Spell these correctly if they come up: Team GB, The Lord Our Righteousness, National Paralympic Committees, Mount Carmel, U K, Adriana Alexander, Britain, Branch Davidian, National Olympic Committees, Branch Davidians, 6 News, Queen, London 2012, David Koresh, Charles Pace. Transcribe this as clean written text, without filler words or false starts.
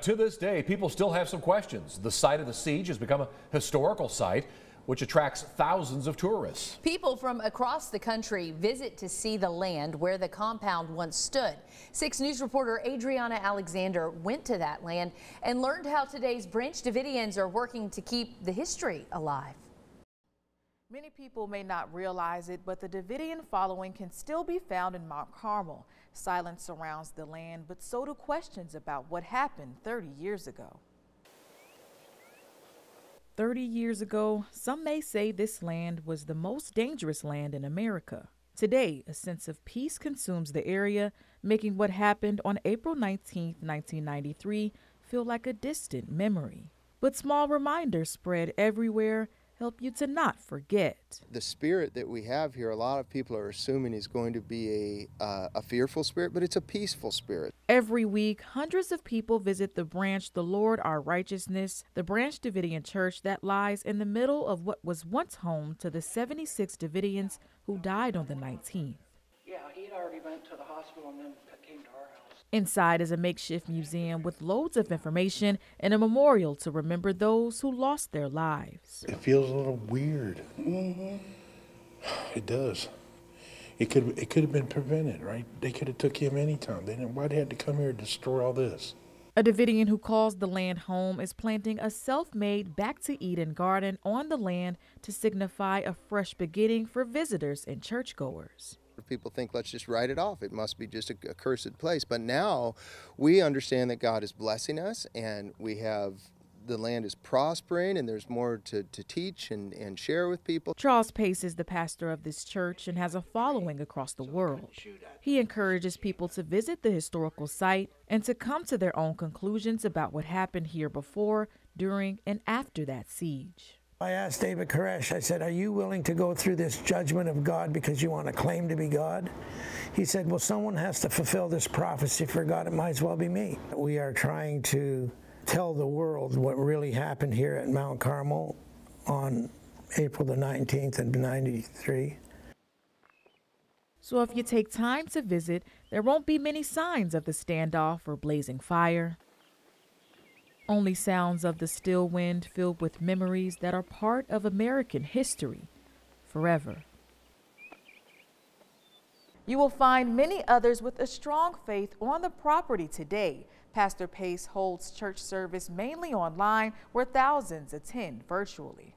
To this day, people still have some questions. The site of the siege has become a historical site, which attracts thousands of tourists. People from across the country visit to see the land where the compound once stood. 6 News reporter Adriana Alexander went to that land and learned how today's Branch Davidians are working to keep the history alive. Many people may not realize it, but the Davidian following can still be found in Mount Carmel. Silence surrounds the land, but so do questions about what happened 30 years ago. 30 years ago, some may say this land was the most dangerous land in America. Today, a sense of peace consumes the area, making what happened on April 19, 1993 feel like a distant memory. But small reminders spread everywhere, help you to not forget. The spirit that we have here, a lot of people are assuming is going to be a fearful spirit, but it's a peaceful spirit. Every week, hundreds of people visit the branch, The Lord Our Righteousness, the Branch Davidian church that lies in the middle of what was once home to the 76 Davidians who died on the 19th. Yeah, he'd already went to the hospital and then came to our house. Inside is a makeshift museum with loads of information and a memorial to remember those who lost their lives. It feels a little weird. Mm-hmm. It does. It could have been prevented, right? They could have took him anytime. They didn't. Why they had to come here and destroy all this? A Davidian who calls the land home is planting a self-made Back to Eden garden on the land to signify a fresh beginning for visitors and churchgoers. People think, let's just write it off. It must be just a cursed place. But now we understand that God is blessing us, and we have the land is prospering, and there's more to teach and share with people. Charles Pace is the pastor of this church and has a following across the world. He encourages people to visit the historical site and to come to their own conclusions about what happened here before, during, and after that siege. I asked David Koresh, I said, are you willing to go through this judgment of God because you want to claim to be God? He said, well, someone has to fulfill this prophecy for God. It might as well be me. We are trying to tell the world what really happened here at Mount Carmel on April the 19th of 93. So if you take time to visit, there won't be many signs of the standoff or blazing fire. Only sounds of the still wind filled with memories that are part of American history forever. You will find many others with a strong faith on the property today. Pastor Pace holds church service mainly online, where thousands attend virtually.